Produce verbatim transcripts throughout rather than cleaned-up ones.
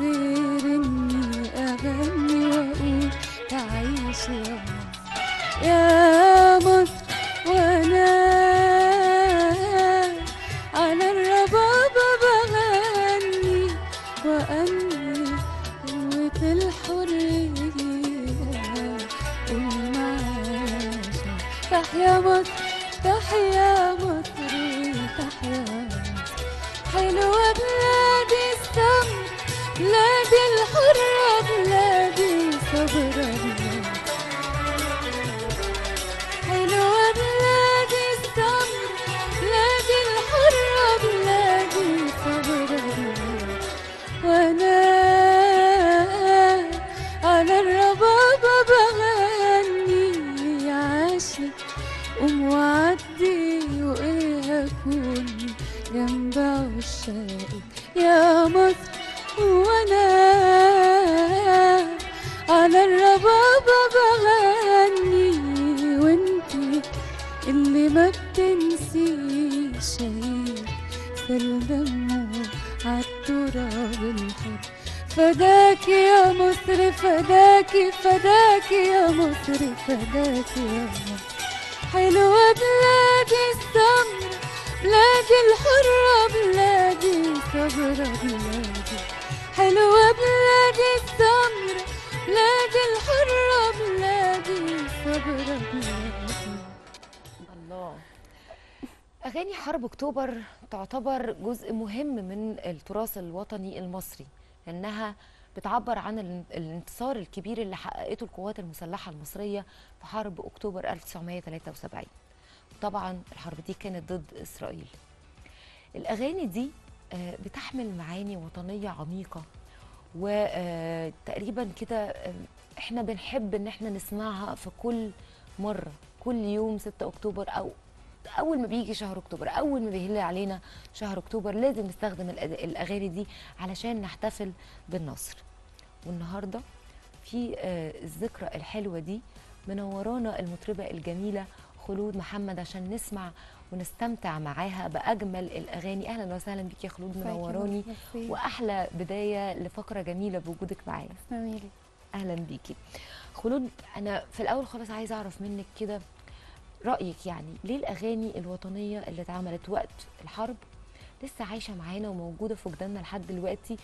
غير اني اغني واقول تعيش يا مصر يا مصر، وانا على الربابه بغني واملي قوه الحريه والمعاشه. تحيا مصر تحيا مصر تحيا مصر، حلوه بلادي السمر، بلادي الحره، بلادي صبره، حلوه بلادي السمر، بلادي الحره، بلادي صبره، وانا على الربابه بغني عاشق قوم وعدي وايه هكون جنب عشاقك يا مصر، وانا على الربابه بغني وانتي اللي ما بتنسيش هي سل دمه عالتراب الحر. فداكي يا مصر فداكي فداكي يا مصر فداكي يا مصر، حلوة بلادي السمر، بلادي الحرة، بلادي صبرة، بلادي حلوة بلادي السمر، بلادي الحرة، بلادي صبرة، بلادي. الله، أغاني حرب أكتوبر تعتبر جزء مهم من التراث الوطني المصري، لأنها بتعبر عن الانتصار الكبير اللي حققته القوات المسلحة المصرية في حرب أكتوبر ألف وتسعمية تلاتة وسبعين، وطبعا الحرب دي كانت ضد إسرائيل. الأغاني دي بتحمل معاني وطنية عميقة، وتقريبا كده احنا بنحب ان احنا نسمعها في كل مرة، كل يوم ستة أكتوبر أو أول ما بيجي شهر أكتوبر، أول ما بيهل علينا شهر أكتوبر لازم نستخدم الأغاني دي علشان نحتفل بالنصر. والنهاردة في الذكرى الحلوة دي منورانا المطربة الجميلة خلود محمد عشان نسمع ونستمتع معاها بأجمل الأغاني. أهلا وسهلا بيك يا خلود، منوراني، وأحلى بداية لفقرة جميلة بوجودك معايا. أهلا بيكي خلود. أنا في الأول خالص عايزة أعرف منك كده رأيك، يعني ليه الأغاني الوطنية اللي اتعملت وقت الحرب لسه عايشة معانا وموجودة في وجداننا لحد دلوقتي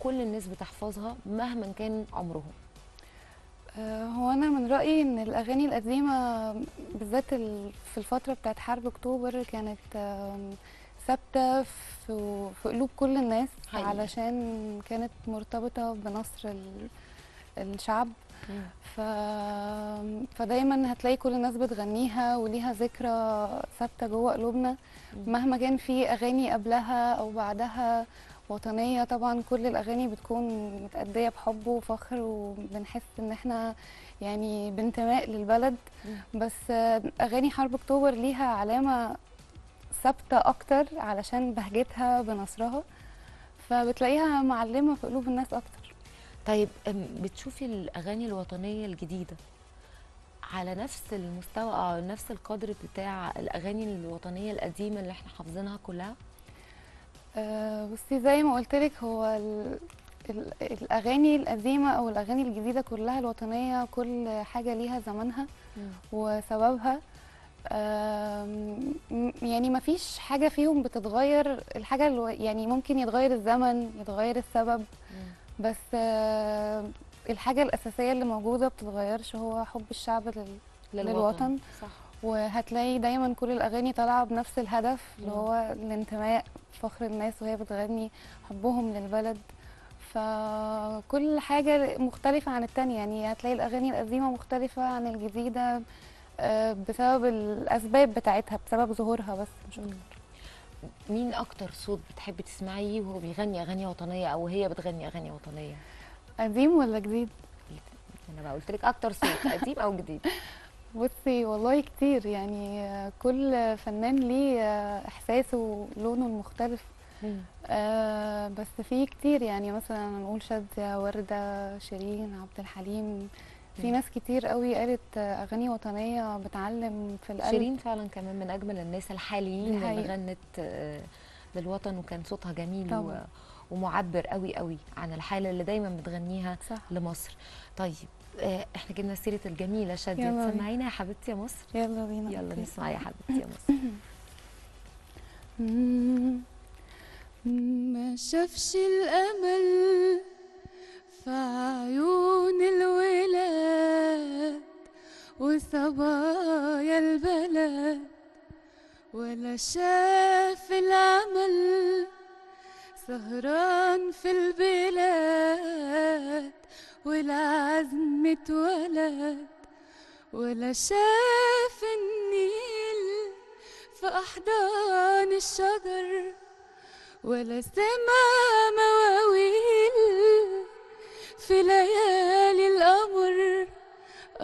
وكل الناس بتحفظها مهما كان عمرهم؟ هو أنا من رأيي إن الأغاني القديمة بالذات في الفترة بتاعت حرب أكتوبر كانت ثابتة في قلوب كل الناس حقيقي، علشان كانت مرتبطة بنصر الشعب، ف... فدايما هتلاقي كل الناس بتغنيها وليها ذكرى ثابته جوه قلوبنا مهما كان في اغاني قبلها او بعدها وطنيه. طبعا كل الاغاني بتكون متاديه بحب وفخر وبنحس ان احنا يعني بانتماء للبلد، بس اغاني حرب اكتوبر ليها علامه ثابته اكتر علشان بهجتها بنصرها، فبتلاقيها معلمه في قلوب الناس اكتر. طيب بتشوفي الأغاني الوطنية الجديدة على نفس المستوى أو نفس القدر بتاع الأغاني الوطنية القديمة اللي احنا حافظينها كلها؟ أه بصي، زي ما قلتلك هو ال ال الأغاني القديمة أو الأغاني الجديدة كلها الوطنية، كل حاجة ليها زمانها وسببها، يعني ما فيش حاجة فيهم بتتغير. الحاجة اللي يعني ممكن يتغير الزمن، يتغير السبب، مم. بس الحاجة الأساسية اللي موجودة بتتغيرش، هو حب الشعب لل... للوطن صح. وهتلاقي دايما كل الأغاني طالعة بنفس الهدف اللي هو الانتماء، فخر الناس وهي بتغني، حبهم للبلد، فكل حاجة مختلفة عن التانية. يعني هتلاقي الأغاني القديمة مختلفة عن الجديدة بسبب الأسباب بتاعتها، بسبب ظهورها بس مش أكتر. مين أكتر صوت بتحبي تسمعيه وهو بيغني أغاني وطنية أو هي بتغني أغاني وطنية؟ قديم ولا جديد؟ أنا بقى قلت لك أكتر صوت قديم أو جديد. بصي والله كتير، يعني كل فنان ليه إحساسه ولونه المختلف، آه بس في كتير، يعني مثلا نقول شادية، وردة، شيرين، عبد الحليم، في ناس كتير قوي قالت اغاني وطنيه بتعلم في القلب. شيرين فعلا كمان من اجمل الناس الحاليين اللي غنت للوطن وكان صوتها جميل و... ومعبر قوي قوي عن الحاله اللي دايما بتغنيها لمصر. طيب آه احنا جبنا سيره الجميله شادية، سمعينا يا حبيبتي يا مصر. يلا بينا، يلا نسمع يا حبيبتي يا مصر. ما شافش الامل في عيون الولاد وصبايا البلد، ولا شاف العمل سهران في البلاد والعزم اتولد، ولا شاف النيل في أحضان الشجر، ولا سمع مواويل في ليالي القمر.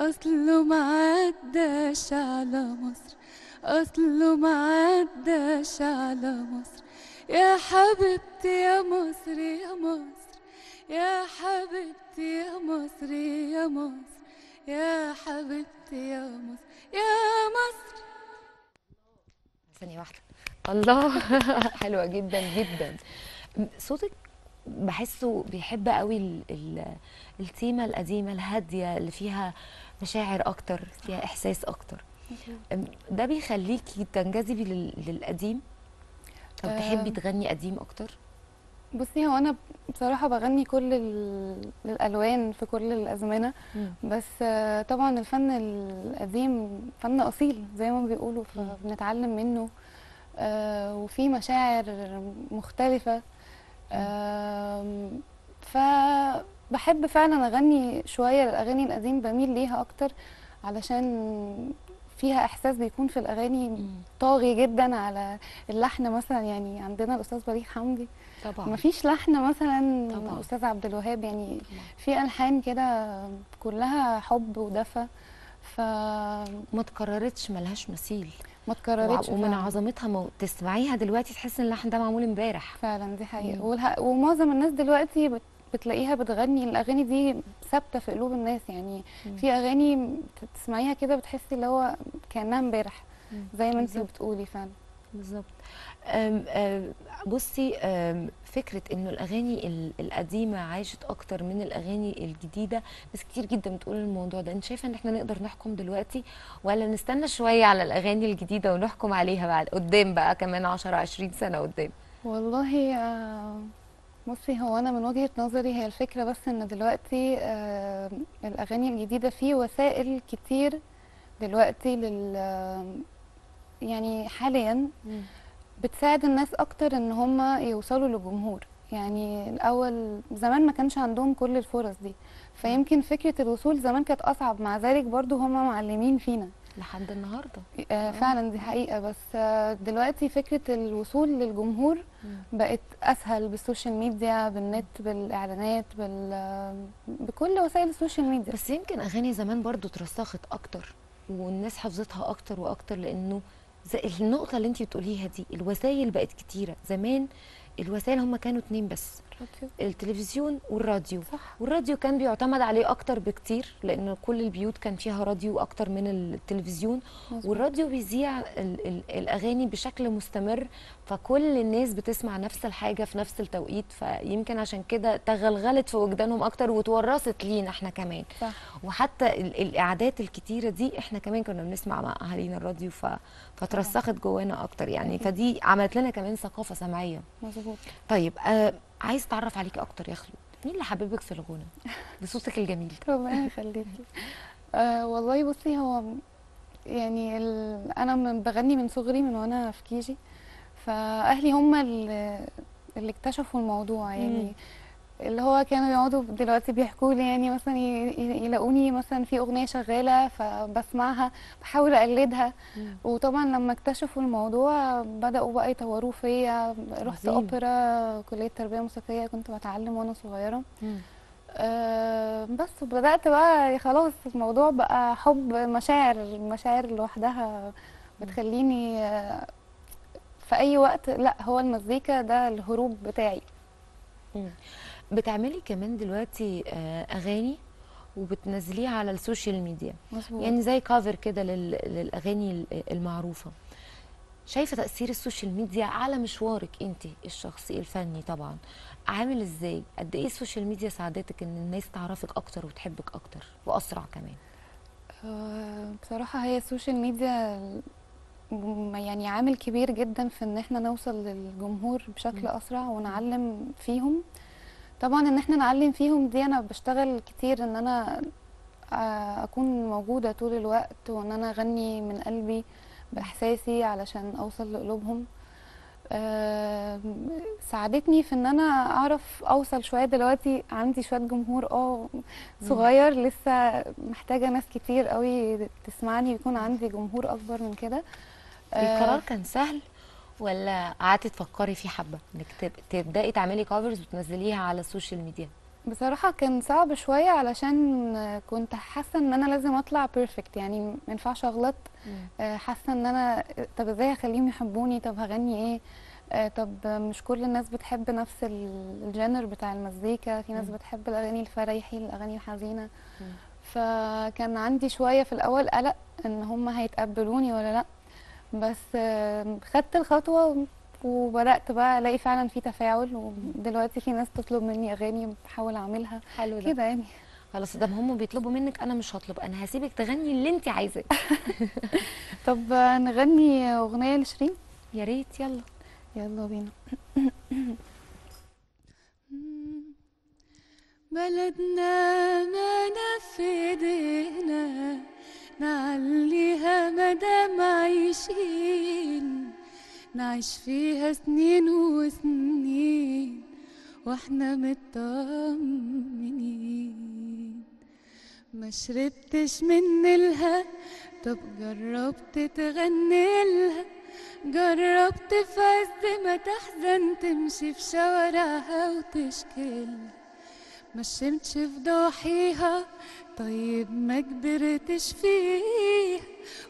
أصله معداش على مصر، أصله معداش على مصر، يا حبيبتي يا مصر يا مصر، يا حبيبتي يا مصر يا مصر، يا حبيبتي يا مصر يا مصر. ثانية واحدة. الله حلوة جدا جدا. صوتك بحسه بيحب قوي التيمة القديمة الهادية اللي فيها مشاعر أكتر، فيها إحساس أكتر. ده بيخليكي تنجذبي للقديم أو تحبي تغني قديم أكتر؟ بصي هو أنا بصراحة بغني كل الألوان في كل الأزمنة، بس طبعا الفن القديم فن أصيل زي ما بيقولوا، فبنتعلم منه وفي مشاعر مختلفة، فبحب فعلا أغني شوية للأغاني القديم، بميل ليها أكتر علشان فيها احساس بيكون في الاغاني طاغي جدا على اللحن. مثلا يعني عندنا الاستاذ بليغ حمدي طبعا مفيش لحن، مثلا الاستاذ عبد الوهاب يعني في الحان كده كلها حب ودفى، ف ما اتكررتش، ملهاش مثيل، ما اتكررتش، ومن عظمتها ما تسمعيها دلوقتي تحس ان اللحن ده معمول امبارح فعلا. دي حقيقه، والها... ومعظم الناس دلوقتي بت... بتلاقيها بتغني الاغاني دي ثابته في قلوب الناس، يعني مم. في اغاني تسمعيها كده بتحسي اللي هو كانها امبارح زي ما انت بتقولي فعلا. بالظبط. بصي أم فكره انه الاغاني القديمه عاشت اكتر من الاغاني الجديده، ناس كتير جدا بتقول الموضوع ده، انت شايفه ان احنا نقدر نحكم دلوقتي ولا نستنى شويه على الاغاني الجديده ونحكم عليها بعد قدام بقى كمان عشرة عشرين سنه قدام؟ والله يا بصي هو أنا من وجهة نظري هي الفكرة بس إن دلوقتي آه الأغاني الجديدة في وسائل كتير دلوقتي لل يعني حاليا بتساعد الناس أكتر إن هم يوصلوا للجمهور. يعني الأول زمان ما كانش عندهم كل الفرص دي، فيمكن فكرة الوصول زمان كانت أصعب، مع ذلك برضو هم معلمين فينا لحد النهارده آه فعلا. دي حقيقه، بس آه دلوقتي فكره الوصول للجمهور بقت اسهل بالسوشيال ميديا، بالنت، بالاعلانات، بال... بكل وسائل السوشيال ميديا. بس يمكن اغاني زمان برضو اترسخت اكتر والناس حفظتها اكتر واكتر، لانه النقطه اللي انت بتقوليها دي الوسائل بقت كتيره. زمان الوسائل هم كانوا اتنين بس، التلفزيون والراديو صح. والراديو كان بيعتمد عليه اكتر بكتير لان كل البيوت كان فيها راديو اكتر من التلفزيون مزبوط. والراديو بيذيع الاغاني بشكل مستمر، فكل الناس بتسمع نفس الحاجه في نفس التوقيت، فيمكن عشان كده تغلغلت في وجدانهم اكتر وتورثت لينا احنا كمان صح. وحتى الاعدادات الكتيره دي احنا كمان كنا بنسمع مع اهالينا الراديو ف... فترسخت جوانا اكتر يعني، فدي عملت لنا كمان ثقافه سمعيه مظبوط. طيب آه عايز اتعرف عليكي اكتر يا خلود، مين اللي حببك في الغنى بصوتك الجميل ده؟ ربنا يخليكي. آه والله بصي هو يعني ال... انا بغني من صغري، من وانا في كيجي، فاهلي هم اللي, اللي اكتشفوا الموضوع يعني مم. اللي هو كانوا يقعدوا دلوقتي بيحكوا لي يعني مثلا يلاقوني مثلا في اغنيه شغاله فبسمعها بحاول اقلدها مم. وطبعا لما اكتشفوا الموضوع بداوا بقى يطوروه فيا. رحت اوبرا، كليه تربيه موسيقيه كنت بتعلم وانا صغيره أه بس، وبدات بقى خلاص الموضوع بقى حب، مشاعر مشاعر لوحدها بتخليني أه في اي وقت. لا هو المزيكا ده الهروب بتاعي مم. بتعملي كمان دلوقتي اغاني وبتنزليها على السوشيال ميديا مزبوط. يعني زي كافر كده للاغاني المعروفه، شايفه تاثير السوشيال ميديا على مشوارك انت الشخصي الفني طبعا، عامل ازاي؟ قد ايه السوشيال ميديا ساعدتك ان الناس تعرفك اكتر وتحبك اكتر واسرع كمان؟ أه بصراحه هي السوشيال ميديا يعني عامل كبير جدا في ان احنا نوصل للجمهور بشكل اسرع ونعلم فيهم. طبعا ان احنا نعلم فيهم دي انا بشتغل كتير ان انا اكون موجوده طول الوقت وان انا اغني من قلبي باحساسي علشان اوصل لقلوبهم. أه ساعدتني في ان انا اعرف اوصل شويه. دلوقتي عندي شويه جمهور اه صغير لسه، محتاجه ناس كتير قوي تسمعني ويكون عندي جمهور اكبر من كده. أه القرار كان سهل ولا قعدتي تفكري فيه حبه انك تبداي تعملي كفرز وتنزليها على السوشيال ميديا؟ بصراحه كان صعب شويه علشان كنت حاسه ان انا لازم اطلع بيرفكت، يعني ما ينفعش اغلط. حاسه ان انا طب ازاي اخليهم يحبوني؟ طب هغني ايه؟ طب مش كل الناس بتحب نفس الجانر بتاع المزيكا، في ناس بتحب الاغاني الفريحي، الاغاني الحزينه. فكان عندي شويه في الاول قلق ان هم هيتقبلوني ولا لا، بس خدت الخطوه وبدات بقى الاقي فعلا في تفاعل، ودلوقتي في ناس تطلب مني اغاني بحاول اعملها. حلو ده كده يعني. خلاص ده هم بيطلبوا منك، انا مش هطلب، انا هسيبك تغني اللي انت عايزاه. طب نغني اغنيه لشيرين؟ يا ريت، يلا يلا بينا. بلدنا ما في ايدينا نعليها مدام عايشين، نعيش فيها سنين وسنين واحنا مطمنين. ما شربتش من لها، طب جربت تغني لها؟ جربت في عز ما تحزن تمشي في شوارعها وتشكيلها؟ ما شمتش في ضحيها، طيب ما كبرتش فيها؟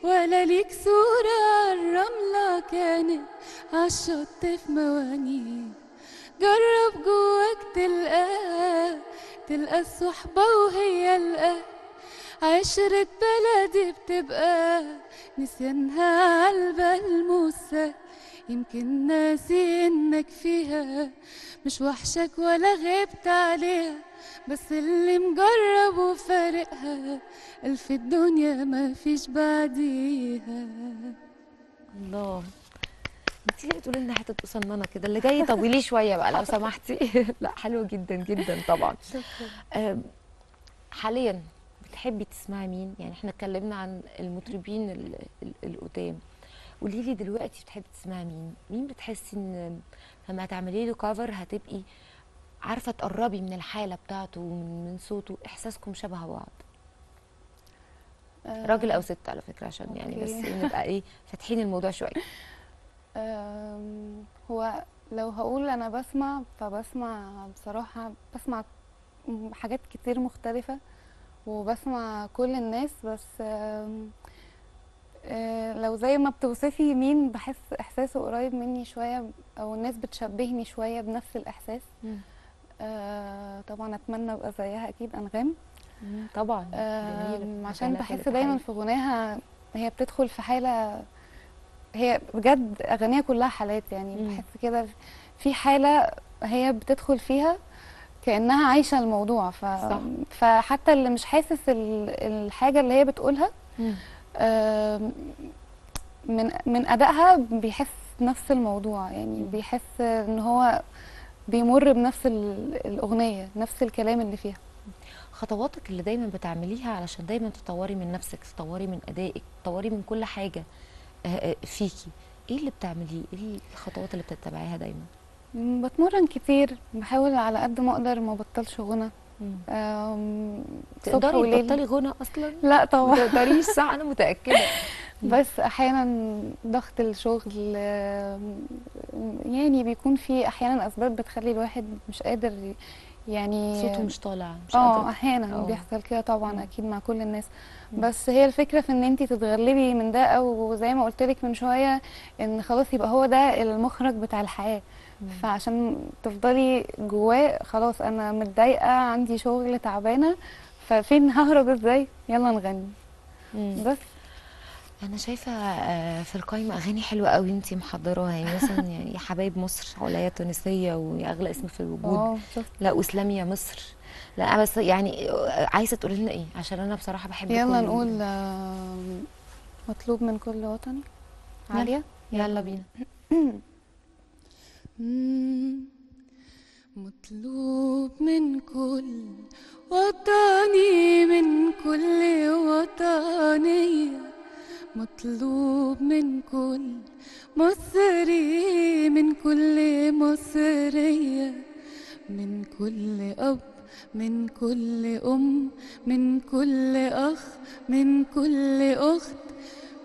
ولا ليك صورة عالرملة كانت عالشط في موانيها؟ جرب جواك تلقاها، تلقى الصحبة وهي القاها، عشرة بلدي بتبقى نسيانها عالبال موسى. يمكن ناسي انك فيها مش وحشك ولا غبت عليها، بس اللي مجرب وفارقها الف الدنيا ما فيش بعديها. الله، انت ليه بتقولي لنا حته قصننه كده؟ اللي جاي طوليه شويه بقى لو سمحتي. لا حلوه جدا جدا طبعا. شكرا. حاليا بتحبي تسمعي مين؟ يعني احنا اتكلمنا عن المطربين القدام، قولي لي دلوقتي بتحبي تسمعي مين؟ مين بتحسي ان لما هتعملي له كفر هتبقي عارفه تقربي من الحاله بتاعته ومن صوته، احساسكم شبه بعض؟ أه راجل او ست على فكره، عشان أوكي. يعني بس نبقى ايه فاتحين الموضوع شويه. هو لو هقول انا بسمع، فبسمع بصراحه بسمع حاجات كتير مختلفه وبسمع كل الناس، بس لو زي ما بتوصفي مين بحس احساسه قريب مني شويه او الناس بتشبهني شويه بنفس الاحساس. آه طبعا اتمنى ابقى زيها اكيد، انغام طبعا. آه جميله، عشان بحس دايما في غناها هي بتدخل في حاله، هي بجد اغانيها كلها حالات يعني. مم. بحس كده في حاله هي بتدخل فيها كانها عايشه الموضوع، ف... فحتى اللي مش حاسس الحاجه اللي هي بتقولها مم. من من أدائها بيحس نفس الموضوع يعني، بيحس إن هو بيمر بنفس الأغنية، نفس الكلام اللي فيها. خطواتك اللي دايما بتعمليها علشان دايما تطوري من نفسك، تطوري من أدائك، تطوري من كل حاجة فيكي، إيه اللي بتعمليه؟ إيه الخطوات اللي بتتبعيها دايما؟ بتمرن كتير، بحاول على قد ما أقدر ما بطلش غنى. تقدري تبطلي غنى اصلا؟ لا طبعا ما تقدريش، صح، انا متاكده. بس احيانا ضغط الشغل يعني بيكون في احيانا اسباب بتخلي الواحد مش قادر، يعني صوته مش طالع، مش قادر. اه احيانا بيحصل كده طبعا اكيد مع كل الناس، بس هي الفكره في ان انت تتغلبي من ده، او زي ما قلت لك من شويه ان خلاص يبقى هو ده المخرج بتاع الحياه. فعشان تفضلي جواه خلاص انا متضايقه، عندي شغل، تعبانه، ففين ههرب ازاي؟ يلا نغني. مم. بس انا شايفه في القايمه اغاني حلوه قوي انت محضراها، يعني مثلا يعني حبايب مصر، عليا تونسيه، واغلى اسم في الوجود، لا واسلام يا مصر. لا بس يعني عايزه تقولي لنا ايه؟ عشان انا بصراحه بحب يلا نقول مطلوب من كل وطني. عاليه يلا, يلا بينا. مطلوب من كل وطني، من كل وطنيه، مطلوب من كل مصري، من كل مصرية، من كل أب، من كل أم، من كل أخ، من كل أخت،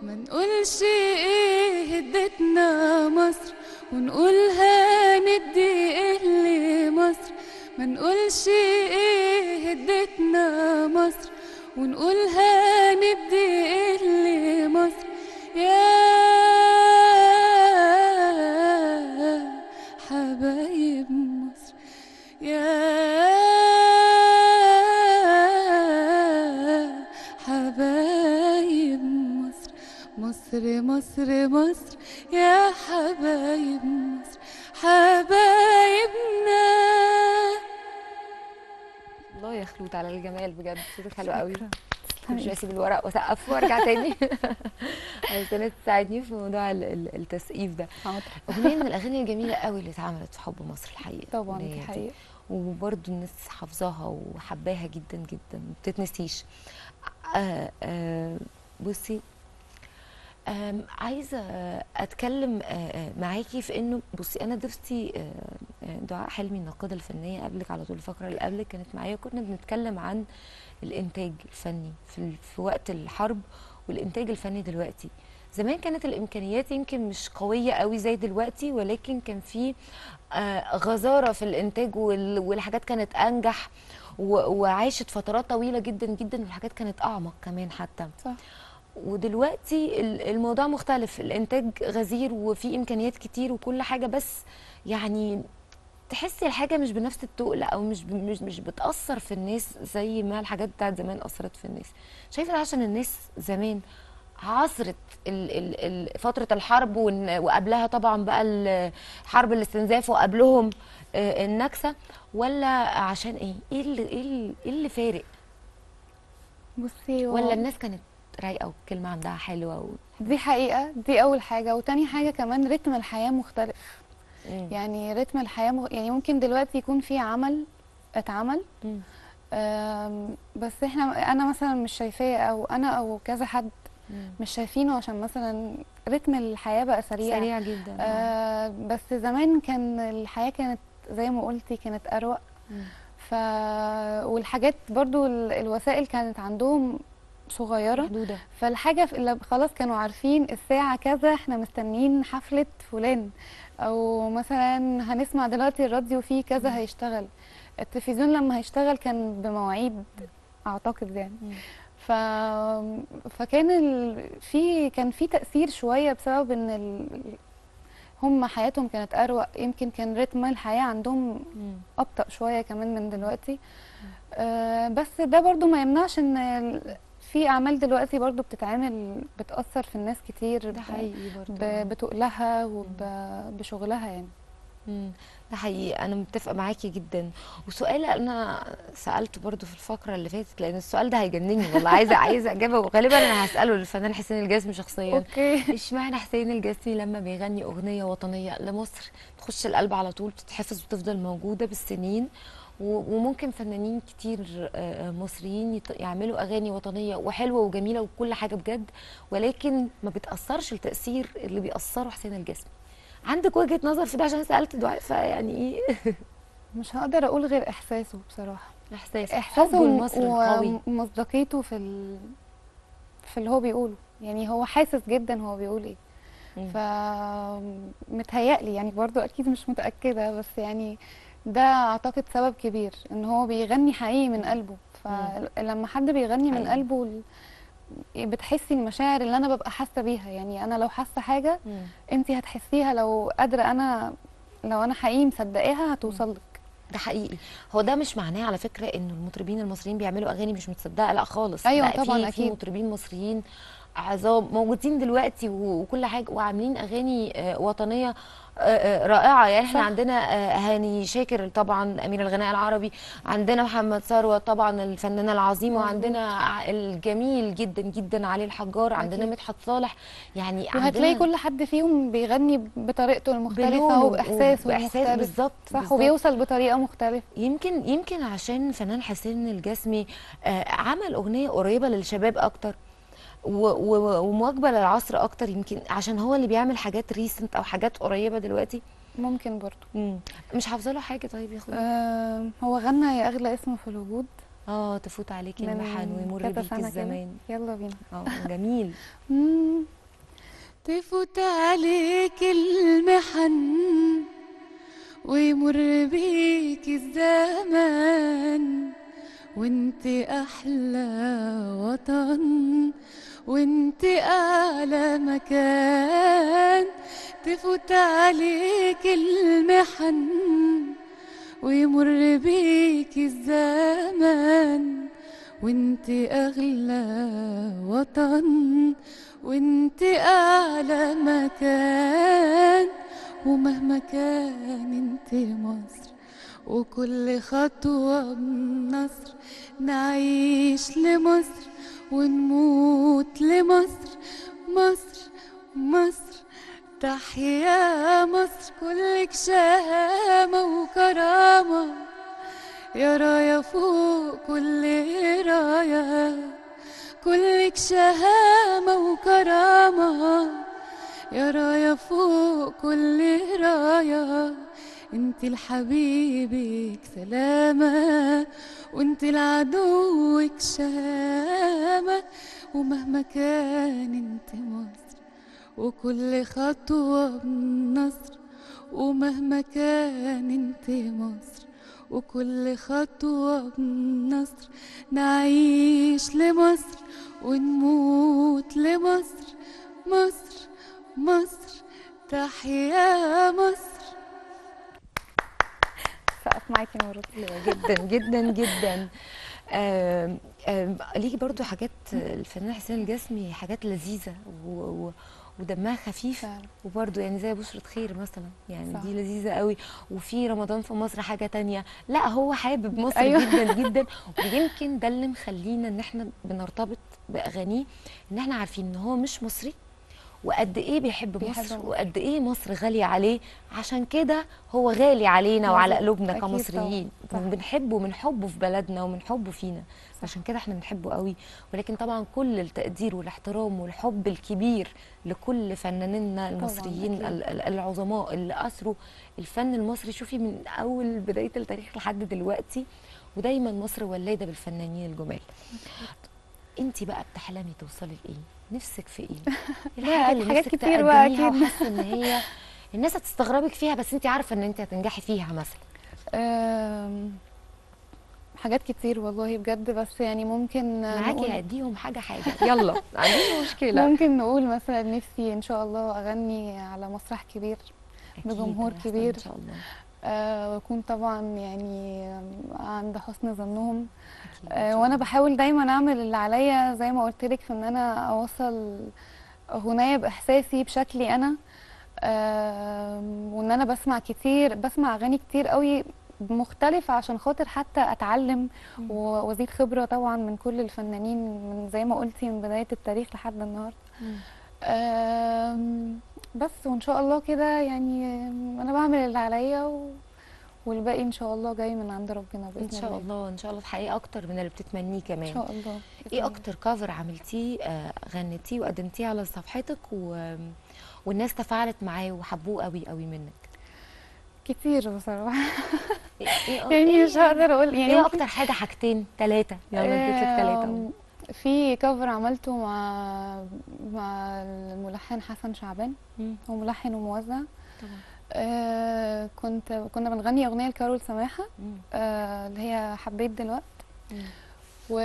ما نقولش إيه هدتنا مصر ونقولها ندي إيه لمصر، ما نقولش إيه هدتنا مصر ونقولها ندي إيه لمصر. يا حبايب مصر، يا حبايب مصر، مصر مصر مصر، يا حبايب مصر حبايبنا. الله يا خلود على الجمال بجد، صوتك حلو قوي. مش هسيب الورق واسقف وارجع تاني عشان تساعدني في موضوع التسقيف ده. اغنيه من الاغاني الجميله قوي اللي اتعملت في حب مصر الحقيقه طبعا، دي حقيقه، وبرده الناس حافظاها وحباها جدا جدا ما بتتنسيش. آآ آآ بصي عايزه اتكلم معاكي في انه بصي انا ضيفتي دعاء حلمي الناقده الفنيه قبلك على طول، الفقره اللي قبلك كانت معايا، كنا بنتكلم عن الانتاج الفني في, في وقت الحرب والانتاج الفني دلوقتي. زمان كانت الامكانيات يمكن مش قويه قوي زي دلوقتي، ولكن كان في غزاره في الانتاج والحاجات كانت انجح وعاشت فترات طويله جدا جدا، والحاجات كانت اعمق كمان حتى. صح. ودلوقتي الموضوع مختلف، الانتاج غزير وفي امكانيات كتير وكل حاجه، بس يعني تحسي الحاجه مش بنفس التقل او مش مش مش بتاثر في الناس زي ما الحاجات بتاعت زمان اثرت في الناس. شايفه عشان الناس زمان عاصرت فتره الحرب وقبلها طبعا بقى حرب الاستنزاف وقبلهم النكسه، ولا عشان ايه؟ ايه اللي ايه اللي فارق؟ بصي ولا الناس كانت رايقه والكلمه عندها حلوه و... دي حقيقه، دي اول حاجه. وتاني حاجه كمان رتم الحياه مختلف. مم. يعني رتم الحياه مغ... يعني ممكن دلوقتي يكون في عمل اتعمل آم... بس احنا انا مثلا مش شايفاه، او انا او كذا حد مم. مش شايفينه، عشان مثلا رتم الحياه بقى سريع سريع جدا. آه بس زمان كان الحياه كانت زي ما قلتي كانت اروق، ف والحاجات برضو الوسائل كانت عندهم صغيره محدوده، فالحاجه خلاص كانوا عارفين الساعه كذا احنا مستنيين حفله فلان، او مثلا هنسمع دلوقتي الراديو فيه كذا مم. هيشتغل التلفزيون لما هيشتغل كان بمواعيد اعتقد يعني مم. ف فكان ال... في كان في تاثير شويه بسبب ان ال... هم حياتهم كانت اروق، يمكن كان رتم الحياه عندهم مم. ابطا شويه كمان من دلوقتي. آه بس ده برضو ما يمنعش ان ال... في اعمال دلوقتي برضو بتتعمل بتاثر في الناس كتير، ده حقيقي برضو بتقلها وبشغلها يعني. امم ده حقيقي، انا متفقه معاكي جدا. وسؤال انا سالته برضو في الفقره اللي فاتت، لان السؤال ده هيجنني والله، عايزه عايزه اجابه، وغالبا انا هساله للفنان حسين الجسمي شخصيا. اوكي. اشمعنى حسين الجسمي لما بيغني اغنيه وطنيه لمصر تخش القلب على طول، بتتحفظ وتفضل موجوده بالسنين، وممكن فنانين كتير مصريين يعملوا اغاني وطنيه وحلوه وجميله وكل حاجه بجد، ولكن ما بتاثرش التاثير اللي بيأثره حسين الجسمي؟ عندك وجهه نظر في ده؟ عشان سالت دعاء فيعني ايه. مش هقدر اقول غير احساسه بصراحه، احساسه احساسه ومصداقيته في ال... في اللي هو بيقوله، يعني هو حاسس جدا هو بيقول ايه. فمتهيألي يعني برضو اكيد مش متاكده، بس يعني ده اعتقد سبب كبير ان هو بيغني حقيقي من قلبه، فلما حد بيغني من قلبه بتحسي المشاعر اللي انا ببقى حاسه بيها. يعني انا لو حاسه حاجه انت هتحسيها، لو قادره انا لو انا حقيقي مصدقاها هتوصل لك. ده حقيقي. هو ده مش معناه على فكره ان المطربين المصريين بيعملوا اغاني مش متصدقه، لا خالص. ايوه طبعا اكيد، في مطربين مصريين عذاب موجودين دلوقتي وكل حاجه وعاملين اغاني وطنيه رائعه. يعني احنا عندنا هاني شاكر طبعا امير الغناء العربي، عندنا محمد ثروت طبعا الفنانه العظيمه، وعندنا الجميل جدا جدا علي الحجار، عندنا مدحت صالح. يعني وهتلاقي كل حد فيهم بيغني بطريقته المختلفه وباحساس وباحساس بالظبط صح، وبيوصل بطريقه مختلفه. يمكن يمكن عشان الفنان حسين الجسمي عمل اغنيه قريبه للشباب اكتر ومواكبه للعصر اكتر، يمكن عشان هو اللي بيعمل حاجات ريسنت او حاجات قريبه دلوقتي. ممكن برضو مم. مش حافظه له حاجه. طيب يا خلود آه هو غنى يا اغلى اسم في الوجود، اه تفوت عليك المحن ويمر بيك الزمان. يلا بينا. اه جميل. تفوت عليك المحن ويمر بيك الزمان، وانت احلى وطن وانت اعلى مكان، تفوت عليك المحن ويمر بيك الزمان، وانت اغلى وطن وانت اعلى مكان، ومهما كان انت مصر وكل خطوة بنصر، نعيش لمصر ونموت لمصر، مصر مصر تحيا مصر، كلك شهامة وكرامة يا راية فوق كل راية، كلك شهامة وكرامة يا راية فوق كل راية، انت لحبيبك سلامة وانت لعدوك شهامة، ومهما كان انت مصر وكل خطوة بنصر، ومهما كان انت مصر وكل خطوة بنصر، نعيش لمصر ونموت لمصر، مصر مصر تحيا مصر. سقف معاكي نور جدا جدا جدا. آم آم ليكي برضو حاجات الفنان حسين الجسمي، حاجات لذيذه ودمها خفيف، وبرضو يعني زي بشرة خير مثلا، يعني صح. دي لذيذه قوي. وفي رمضان في مصر حاجه تانية، لا هو حابب مصر أيوه. جدا جدا. ويمكن ده اللي مخلينا ان احنا بنرتبط باغانيه، ان احنا عارفين ان هو مش مصري وقد ايه بيحب مصر وقد ايه مصر غاليه عليه، عشان كده هو غالي علينا وعلى قلوبنا كمصريين، وبنحبه من حبه في بلدنا ومن حبه فينا، عشان كده احنا بنحبه قوي. ولكن طبعا كل التقدير والاحترام والحب الكبير لكل فنانينا المصريين العظماء اللي اثروا الفن المصري، شوفي من اول بدايه التاريخ لحد دلوقتي، ودايما مصر ولاده بالفنانين الجمال. انت بقى بتحلمي توصلي لايه؟ نفسك في ايه؟ الحاجه اللي حاجات كتير بقى اكيد، وحاسه ان هي الناس هتستغربك فيها بس انت عارفه ان انت هتنجحي فيها مثلا. أم... حاجات كتير والله بجد، بس يعني ممكن معاكي اديهم حاجه حاجه. يلا ما عنديش مشكله. ممكن نقول مثلا نفسي ان شاء الله اغني على مسرح كبير بجمهور كبير ان شاء الله، أه واكون طبعا يعني عند حسن ظنهم، أه وانا بحاول دايما اعمل اللي عليا زي ما قلت لك، في ان انا اوصل اغنيه باحساسي بشكلي انا، أه وان انا بسمع كتير، بسمع اغاني كتير قوي مختلفه عشان خاطر حتى اتعلم وازيد خبره طبعا من كل الفنانين من زي ما قلتي من بدايه التاريخ لحد النهارده، أه بس وان شاء الله كده يعني انا بعمل اللي عليا و... والباقي ان شاء الله جاي من عند ربنا باذن الله. ان شاء الله ان شاء الله تحققي اكتر من اللي بتتمنيه كمان ان شاء الله. ايه اكتر كفر عملتيه غنيتيه وقدمتيه على صفحتك و... والناس تفاعلت معاه وحبوه قوي قوي منك؟ كتير بصراحه. يعني مش هقدر اقول يعني ايه اكتر حاجه، حاجتين ثلاثه يلا اديت لك ثلاثه. في كفر عملته مع مع الملحن حسن شعبان، هو ملحن وموزع طبعا، آه كنت كنا بنغني اغنيه لكارول سماحه آه اللي هي حبيت دلوقت، و...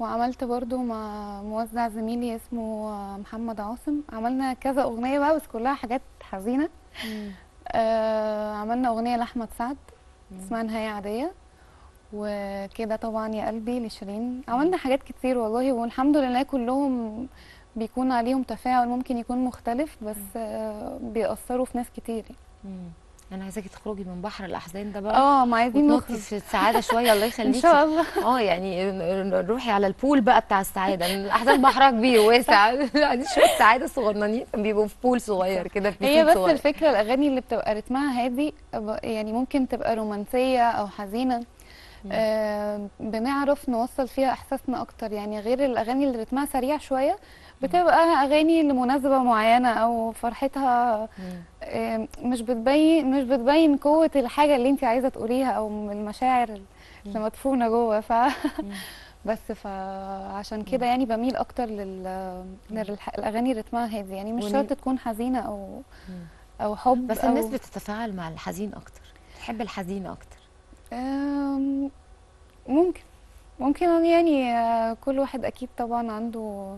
وعملت برضو مع موزع زميلي اسمه محمد عاصم، عملنا كذا اغنيه بقى بس كلها حاجات حزينه، آه عملنا اغنيه لاحمد سعد اسمها نهايه عاديه، وكده. طبعا يا قلبي لشيرين عملنا حاجات كتير والله، والحمد لله كلهم بيكون عليهم تفاعل ممكن يكون مختلف بس بيأثروا في ناس كتير. انا عايزاكي تخرجي من بحر الاحزان ده بقى، اه ما عايزين نخرج في السعاده شويه. الله يخليكي ان شاء الله. اه يعني روحي على البول بقى بتاع السعاده، الاحزان بحرها كبير واسع. يعني شويه سعاده صغننين بيبقوا في بول صغير كده، في هي بس صغير. الفكره الاغاني اللي بتبقى رتمها هادي يعني ممكن تبقى رومانسيه او حزينه، آه بنعرف نوصل فيها احساسنا اكتر. يعني غير الاغاني اللي رتمها سريع شويه بتبقى اغاني لمناسبه معينه او فرحتها، مش بتبين مش بتبين قوه الحاجه اللي انت عايزه تقوليها او المشاعر اللي مدفونه جوه. ف بس فعشان كده يعني بميل اكتر لل للاغاني رتمها هادي، يعني مش شرط تكون حزينه او او حب، بس الناس بتتفاعل مع الحزين اكتر، تحب الحزين اكتر. ممكن ممكن يعني كل واحد اكيد طبعا عنده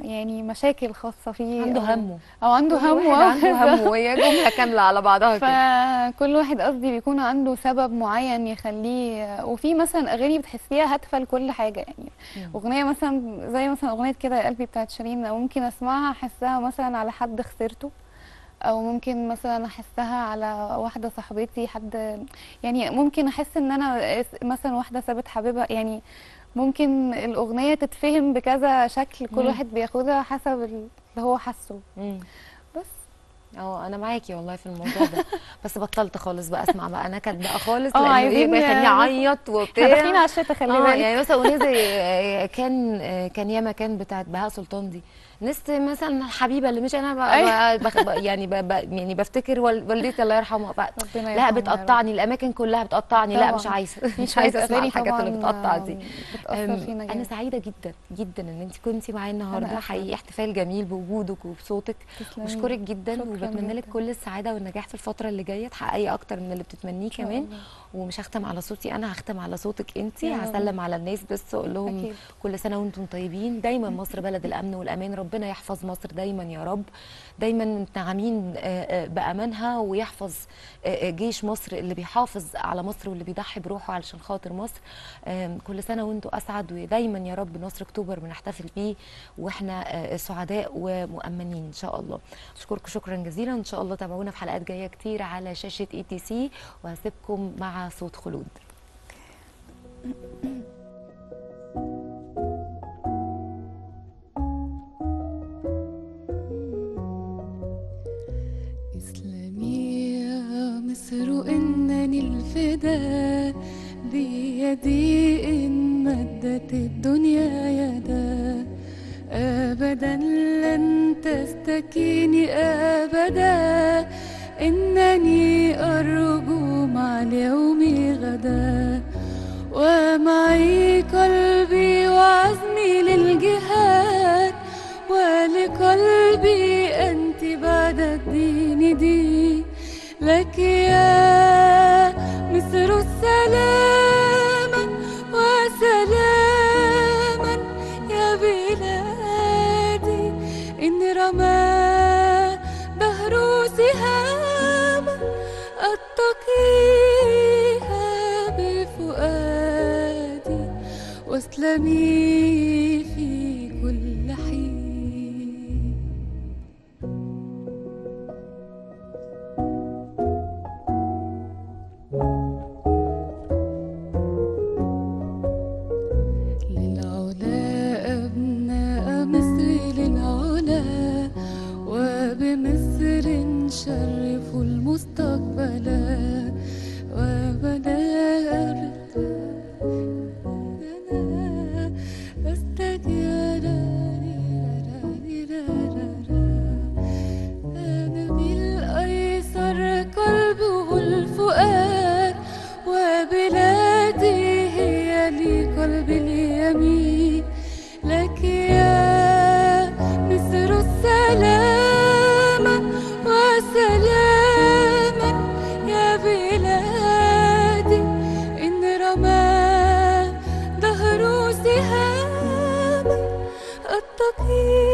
يعني مشاكل خاصه فيه، عنده همه او عنده همه عنده همه وهي جمله كامله على بعضها كده. فكل واحد قصدي بيكون عنده سبب معين يخليه. وفي مثلا اغاني بتحسيها هادفه لكل حاجه، يعني اغنيه مثلا زي مثلا اغنيه كده يا قلبي بتاعت شيرين، او ممكن اسمعها احسها مثلا على حد خسرته، او ممكن مثلا احسها على واحده صاحبتي، حد يعني ممكن احس ان انا مثلا واحده سابت حبيبها. يعني ممكن الاغنيه تتفهم بكذا شكل، كل مم. واحد بياخدها حسب اللي هو حاسه. بس اه انا معاكي والله في الموضوع ده. بس بطلت خالص بقى اسمع بقى نكد بقى خالص، لانه ايه بيخليني اعيط وبتاع. احنا داخلين على الشتا خلي بالك. اه يعني مثلا اغنيه زي كان كان يا ما كان بتاعت بهاء سلطان دي، نست مثلا الحبيبه اللي مش انا بقى بقى بقى يعني بقى يعني بفتكر والدتي الله يرحمها بقى، لا بتقطعني الاماكن كلها بتقطعني، لا مش عايزه مش عايزه اسمع الحاجات اللي بتقطع دي. انا سعيده جدا جدا ان انت كنتي معايا النهارده، حقيقي احتفال جميل بوجودك وبصوتك. بشكرك جدا وبتمنى لك كل السعاده والنجاح في الفتره اللي جايه، تحققي اكتر من اللي بتتمنيه كمان. ومش هختم على صوتي انا، هختم على صوتك انت. هسلم على الناس بس اقول لهم كل سنه وانتم طيبين. دايما مصر بلد الامن والامان، ربنا يحفظ مصر دايما يا رب، دايما متنعمين بأمانها، ويحفظ جيش مصر اللي بيحافظ على مصر واللي بيضحي بروحه علشان خاطر مصر. كل سنة وانتوا أسعد، ودايما يا رب نصر أكتوبر بنحتفل بيه واحنا سعداء ومؤمنين إن شاء الله. أشكركم شكرا جزيلا، إن شاء الله تابعونا في حلقات جاية كتير على شاشة اي تي سي، وهسيبكم مع صوت خلود. مصر إنني الفداء، بيدي إن مدت الدنيا يدا، أبدا لن تستكيني أبدا، إنني أرجو مع اليوم غدا، ومعي قلبي وعزمي للجهاد، ولقلبي أنت بعد الدين دي. لك يا مصر السلاما وسلاما يا بلادي، إن رمى بهر سهاما أتقيها بفؤادي، واسلمي في كل حين. شرف المستقبل وبدا أردنا أستجيرا، أنا بالأيسر قلبه الفؤاد، وبلادي هي لي قلب اليمين. لك يا مصر السلام سلاما يا بلادي، إن رمى ظهر سهاما التقي